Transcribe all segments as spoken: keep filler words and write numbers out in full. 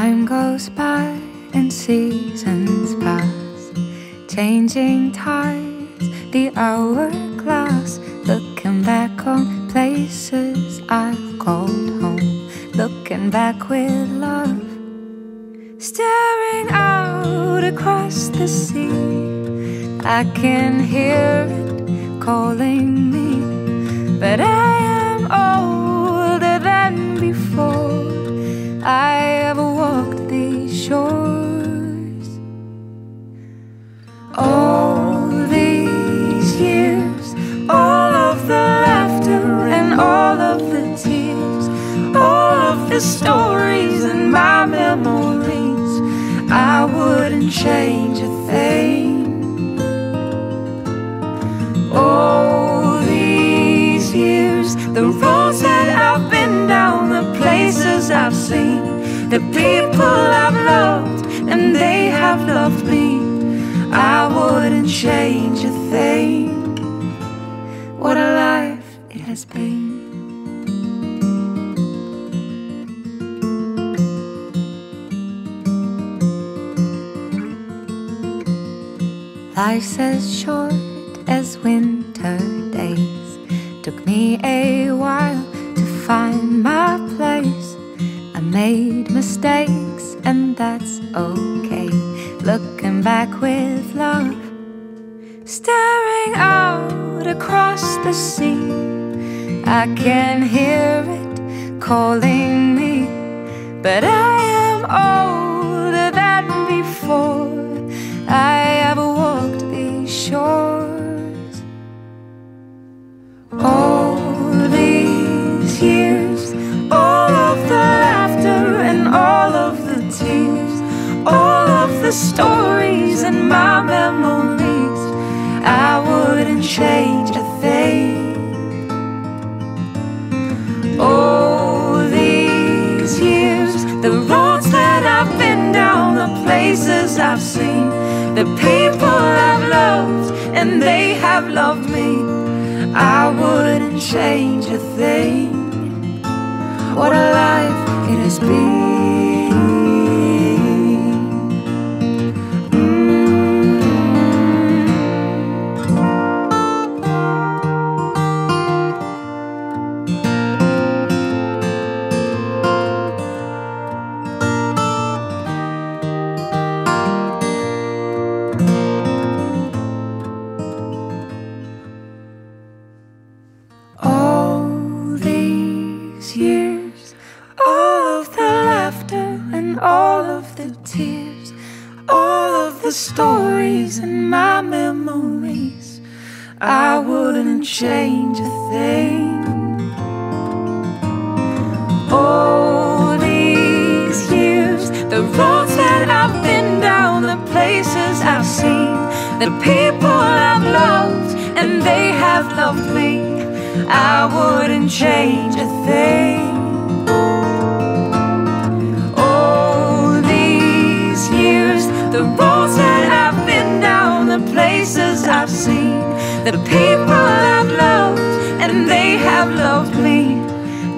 Time goes by and seasons pass, changing tides, the hourglass. Looking back on places I've called home, looking back with love. Staring out across the sea, I can hear it calling me. But I am older than before I ever walked these shores. All these years, all of the laughter and all of the tears, all of the stories and my memories, I wouldn't change a thing. All these years, the roads that I've been down, the places I've seen, the people I've loved, and they have loved me, I wouldn't change a thing. What a life it has been. Life's as short as winter days. Took me a while to find my place. I made mistakes and that's okay. Looking back with love. Staring out across the sea, I can hear it calling me. But I am older than before I ever walked these shores. All these years, all of the laughter and all of the tears, all of the stories and my memories, I wouldn't change a thing. All these years, the roads that I've been down, the places I've seen, the people I've loved, and they have loved me, I wouldn't change a thing. What a life it has been. Years, all of the laughter and all of the tears, all of the stories and my memories, I wouldn't change a thing. All these years, the roads that I've been down, the places I've seen, the people I've loved, and they have loved me, I wouldn't change a thing. All these years, the roads that I've been down, the places I've seen, the people I've loved, and they have loved me,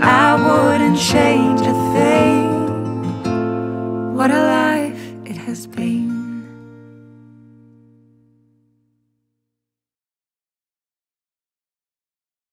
I wouldn't change a thing. What a life it has been.